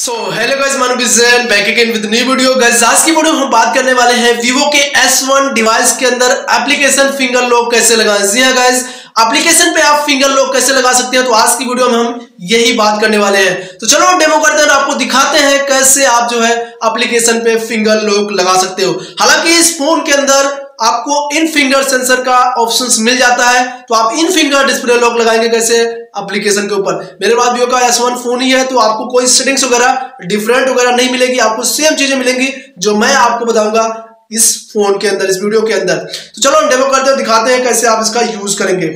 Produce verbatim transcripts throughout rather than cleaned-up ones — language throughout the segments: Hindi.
सो हेलो गाइस, मानू बिजन back again with new video. Guys आज की वीडियो में हम बात करने वाले हैं वीवो के एस वन डिवाइस के अंदर एप्लीकेशन फिंगर लॉक कैसे लगाएं। जी हां गाइस, एप्लीकेशन पे आप फिंगर लॉक कैसे लगा सकते हैं, तो आज की वीडियो में हम यही बात करने वाले हैं। तो चलो डेमो करते हैं और आपको दिखाते हैं कैसे आप जो है एप्लीकेशन पे फिंगर लॉक लगा सकते हो। हालांकि इस फोन के अंदर आपको इन फिंगर सेंसर का ऑप्शंस मिल जाता है, तो आप इन फिंगर डिस्प्ले लॉक लगाएंगे कैसे एप्लीकेशन के ऊपर। मेरे पास वीवो का एस वन फोन ही है, तो आपको कोई सेटिंग्स वगैरह डिफरेंट वगैरह नहीं मिलेगी, आपको सेम चीजें मिलेंगी जो मैं आपको बताऊंगा इस फोन के अंदर, इस वीडियो के अंदर। तो चलो हम डेमो करते हैं, दिखाते हैं कैसे आप इसका यूज करेंगे।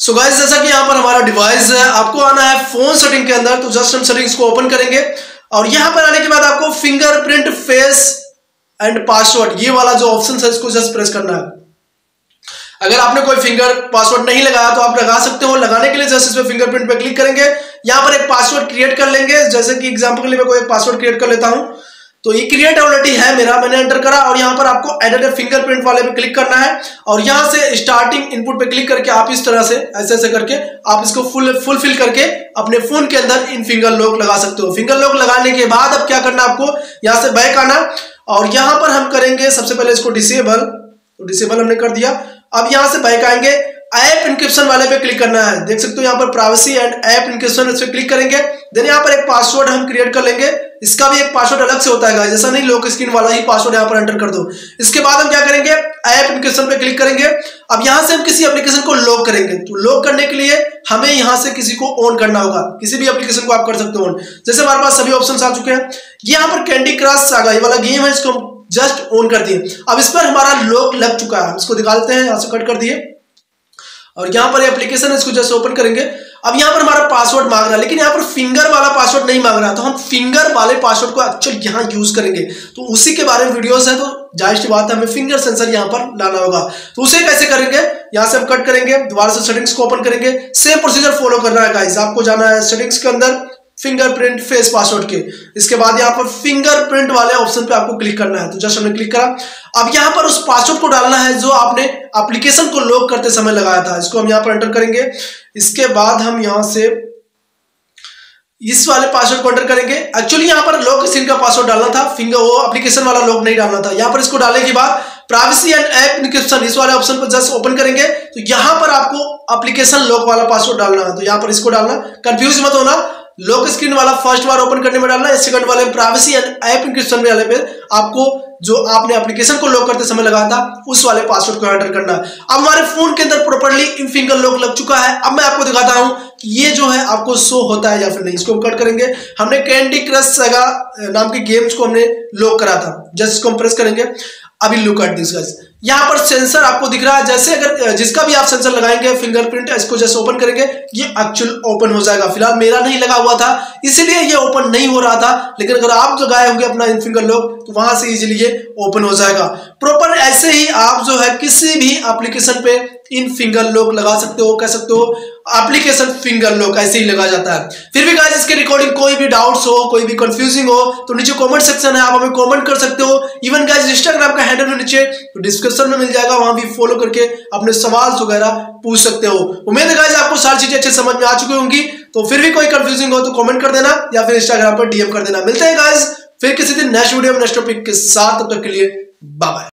सो so गाइस, जैसा कि यहाँ पर हमारा डिवाइस है, आपको आना है फोन सेटिंग के अंदर। तो जस्ट हम सेटिंग्स को ओपन करेंगे और यहाँ पर आने के बाद आपको फिंगरप्रिंट, फेस एंड पासवर्ड, ये वाला जो ऑप्शन है इसको जस्ट प्रेस करना है। अगर आपने कोई फिंगर पासवर्ड नहीं लगाया तो आप लगा सकते हो। लगाने के लिए जस्ट इस पर फिंगरप्रिंट पे क्लिक करेंगे, यहाँ पर एक पासवर्ड क्रिएट कर लेंगे। जैसे कि एग्जाम्पल के लिए मैं कोई एक पासवर्ड क्रिएट कर लेता हूँ, तो ये क्रिएट ऑलरेडी है मेरा, मैंने एंटर करा। और यहाँ पर आपको एडिट ए फिंगरप्रिंट वाले पे क्लिक करना है और यहाँ से स्टार्टिंग इनपुट पे क्लिक करके आप इस तरह से ऐसे ऐसे करके आप इसको फुल फुलफिल करके अपने फोन के अंदर इन फिंगर लॉक लगा सकते हो। फिंगर लॉक लगाने के बाद अब क्या करना, आपको यहाँ से बैक आना और यहाँ पर हम करेंगे सबसे पहले इसको डिसेबल। तो डिसेबल हमने कर दिया। अब यहाँ से बैक आएंगे, ऐप इंक्रिप्शन वाले पे क्लिक करना है। देख सकते हो यहाँ पर प्राइवेसी एंड ऐप इंक्रिप्शन, इस पे क्लिक करेंगे। देन यहाँ पर एक पासवर्ड हम क्रिएट कर लेंगे, इसका भी एक पासवर्ड अलग से होता है, जैसा नहीं लॉक स्क्रीन वाला ही पासवर्ड यहाँ पर एंटर कर दो। इसके बाद हम क्या करेंगे, ऐप इंक्रिप्शन पे क्लिक करेंगे। अब यहाँ से हम किसी एप्लीकेशन को लॉक करेंगे, तो लॉक करने के लिए हमें यहाँ से किसी को ऑन करना होगा। किसी भी एप्लीकेशन को आप कर सकते हो ऑन, जैसे हमारे पास सभी ऑप्शन आ चुके हैं। यहाँ पर कैंडी क्रश सागा, ये वाला गेम है, इसको हम जस्ट ऑन कर दिए। अब इस पर हमारा लॉक लग चुका है, इसको दिखा देते हैं, यहाँ से कट कर दिए। और यहाँ पर एप्लीकेशन है, इसको जैसे ओपन करेंगे। अब यहाँ पर हमारा पासवर्ड मांग रहा है, लेकिन यहाँ पर फिंगर वाला पासवर्ड नहीं मांग रहा, तो हम फिंगर वाले पासवर्ड को एक्चुअल यहाँ यूज करेंगे। तो उसी के बारे में वीडियोस है, तो जाहिर सी बात है हमें फिंगर सेंसर यहाँ पर लाना होगा। तो उसे कैसे करेंगे, यहाँ से हम कट करेंगे, दोबारा से सेटिंग्स को ओपन करेंगे। सेम प्रोसीजर फॉलो करना है गाइस, आपको जाना है सेटिंग्स के अंदर, फिंगरप्रिंट, फेस, पासवर्ड के। इसके बाद यहाँ पर फिंगरप्रिंट वाले ऑप्शन पे आपको क्लिक करना है, तो जस्ट हमने क्लिक करा। अब यहाँ पर उस पासवर्ड को डालना है जो आपने एप्लीकेशन को लॉक करते समय लगाया था, इसको हम यहाँ पर एंटर करेंगे। इसके बाद हम यहाँ से इस वाले पासवर्ड को एंटर करेंगे। एक्चुअली यहाँ पर लॉक स्क्रीन का पासवर्ड डालना था, फिंगर वो एप्लीकेशन वाला लॉक नहीं डालना था। यहाँ पर इसको डालने के बाद प्राइवेसी एंड ऐप इनक्रिप्शन, इस वाले ऑप्शन पर जस्ट ओपन करेंगे। तो यहाँ पर आपको एप्लीकेशन लॉक वाला पासवर्ड डालना है, तो यहाँ पर इसको डालना, कंफ्यूज मत होना। लॉक स्क्रीन वाला फर्स्ट बार ओपन करने में डालना है, सेकंड वाले प्राइवेसी एंड ऐप इंक्रिप्शन वाले पे आपको जो आपने एप्लीकेशन को लॉक करते समय लगाया था उस वाले पासवर्ड को एंटर करना है। अब हमारे फोन के अंदर प्रॉपर्ली इन फिंगर लॉक लग चुका है। अब मैं आपको दिखाता हूं कि ये जो है आपको शो होता है या फिर नहीं। इसको हम कट करेंगे, हमने कैंडी क्रश सागा नाम के गेम्स को हमने लॉक करा था, जस्ट इसको हम प्रेस करेंगे। अभी लुक एट दिस गाइस, यहाँ पर सेंसर आपको दिख रहा है, जैसे अगर जिसका भी आप सेंसर लगाएंगे फिंगरप्रिंट, इसको जैसे ओपन करेंगे ये एक्चुअल ओपन हो जाएगा। फिलहाल मेरा नहीं लगा हुआ था इसलिए ये ओपन नहीं हो रहा था, लेकिन अगर आप लगाए होंगे अपना इन फिंगर लॉक तो वहां से इजीली ये ओपन हो जाएगा प्रॉपर। ऐसे ही आप जो है किसी भी एप्लीकेशन पे इन फिंगर लॉक लगा सकते हो, कह सकते हो एप्लीकेशन फिंगर लॉक ऐसे ही लगा जाता है। फिर भी गाइस, इसके रिकॉर्डिंग कोई भी डाउट्स हो, कोई भी कंफ्यूजिंग हो, तो नीचे कमेंट सेक्शन है, आप हमें कमेंट कर सकते हो। इवन गाइस इंस्टाग्राम का हैंडल नीचे तो डिस्क्रिप्शन में मिल जाएगा, वहां भी फॉलो करके अपने सवाल वगैरह पूछ सकते हो। उम्मीद है गाइस आपको सारी चीजें अच्छे समझ में आ चुकी होंगी। तो फिर भी कोई कंफ्यूजिंग हो तो कमेंट कर देना या फिर इंस्टाग्राम पर डीएम कर देना। मिलते हैं गाइस फिर किसी दिन नेक्स्ट वीडियो में नेक्स्ट टॉपिक के साथ, तब तक के लिए बाय बाय।